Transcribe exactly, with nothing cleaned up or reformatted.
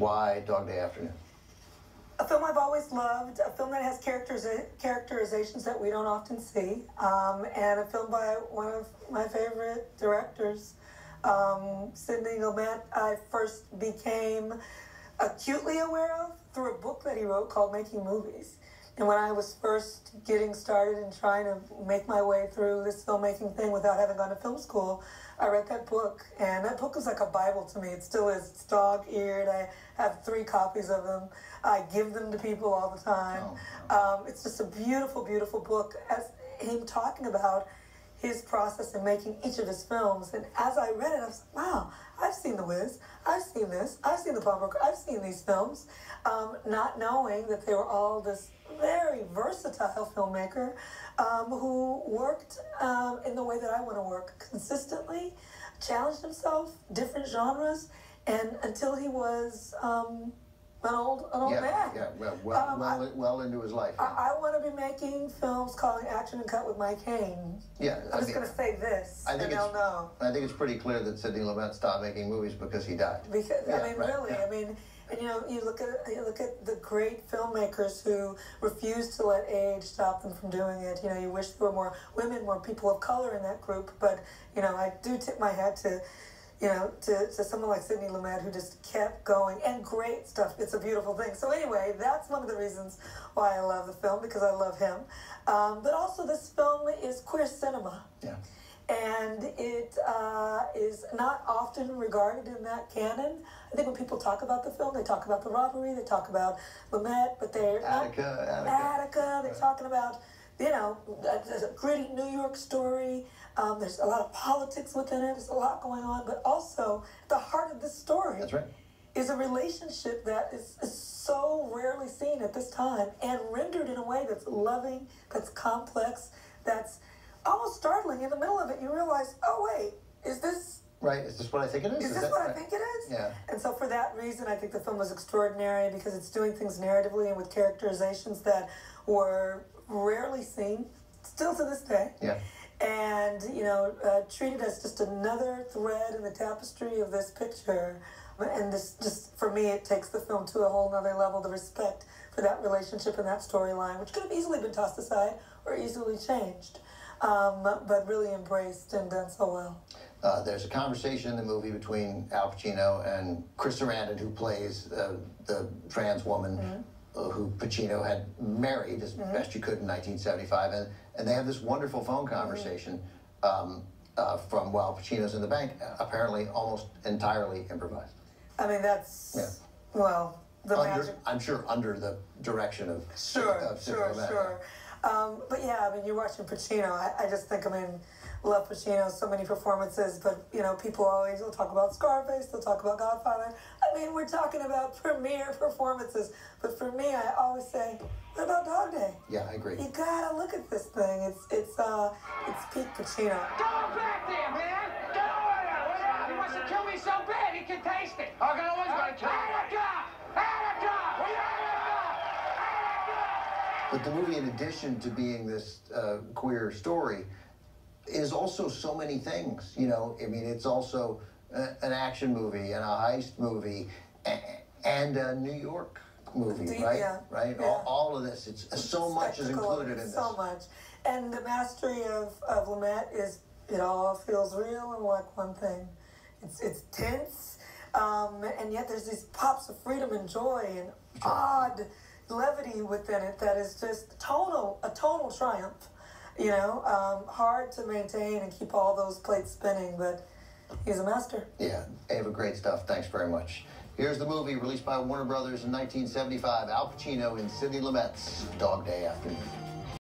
Why Dog Day Afternoon? A film I've always loved, a film that has characters, characterizations that we don't often see, um, and a film by one of my favorite directors, um, Sidney Lumet. I first became acutely aware of through a book that he wrote called Making Movies. And when I was first getting started and trying to make my way through this filmmaking thing without having gone to film school, I read that book, and that book was like a Bible to me. It still is. It's dog-eared. I have three copies of them. I give them to people all the time. Oh, um, it's just a beautiful, beautiful book, as him talking about his process in making each of his films. And as I read it, I was like, wow, I've seen The Wiz. I've seen this. I've seen The Bummer. I've seen these films, um, not knowing that they were all this very versatile filmmaker um, who worked um, in the way that I want to work, consistently, challenged himself, different genres, and until he was um, an old an old yeah, man. Yeah, well, well, um, well, I, well into his life. Yeah. I, I want to be making films calling action and cut with my cane. Yeah, I'm I just going to say this, I think, and they'll know. I think it's pretty clear that Sidney Lumet stopped making movies because he died. Because yeah, I mean, right, really, yeah. I mean. And, you know, you look at you look at the great filmmakers who refused to let age stop them from doing it. You know, you wish there were more women, more people of color in that group. But, you know, I do tip my hat to, you know, to, to someone like Sidney Lumet, who just kept going. And great stuff. It's a beautiful thing. So anyway, that's one of the reasons why I love the film, because I love him. Um, but also this film is queer cinema. Yeah. And it uh, is not often regarded in that canon. I think when people talk about the film, they talk about the robbery, they talk about Lumet, but they're Attica, not, Attica. Attica. They're talking about, you know, a, a gritty New York story. Um, there's a lot of politics within it. There's a lot going on, but also at the heart of this story that's right. is a relationship that is, is so rarely seen at this time and rendered in a way that's loving, that's complex, that's almost startling. In the middle of it, you realize, oh wait, is this right? Is this what I think it is? Is, is this what right? I think it is? Yeah. And so for that reason, I think the film was extraordinary, because it's doing things narratively and with characterizations that were rarely seen, still to this day. Yeah. And you know, uh, treated as just another thread in the tapestry of this picture. And this, just for me, it takes the film to a whole nother level. The respect for that relationship and that storyline, which could have easily been tossed aside or easily changed. Um, but really embraced and done so well. Uh, there's a conversation in the movie between Al Pacino and Chris Sarandon, who plays uh, the trans woman mm-hmm. uh, who Pacino had married as mm-hmm. best you could in nineteen seventy-five, and, and they have this wonderful phone conversation mm-hmm. um, uh, from while Pacino's in the bank, apparently almost entirely improvised. I mean, that's, yeah. well, the under, magic... I'm sure under the direction of... Sure, of, of sure, Sidney Lumet. Sure. Um, but yeah, I mean, you're watching Pacino. I, I just think, I mean, love Pacino, so many performances, but, you know, people always will talk about Scarface, they'll talk about Godfather. I mean, we're talking about premier performances, but for me, I always say, what about Dog Day? Yeah, I agree. You gotta look at this thing. It's, it's, uh, it's peak Pacino. Go back there, man! Go there! What up? He wants to kill me so bad, he can taste it. I'm gonna always gonna kill you. But the movie, in addition to being this uh, queer story, is also so many things, you know? I mean, it's also a, an action movie and a heist movie and, and a New York movie, the, right? Yeah, right? Yeah. All, all of this, it's, so much is included in this. So much. And the mastery of, of Lumet is, it all feels real and like one thing. It's, it's tense, um, and yet there's these pops of freedom and joy and sure. odd levity within it that is just total a total triumph, you know. Um, hard to maintain and keep all those plates spinning, but he's a master. Yeah, Ava, great stuff. Thanks very much. Here's the movie, released by Warner Brothers in nineteen seventy-five, Al Pacino and Sidney Lumet's Dog Day Afternoon.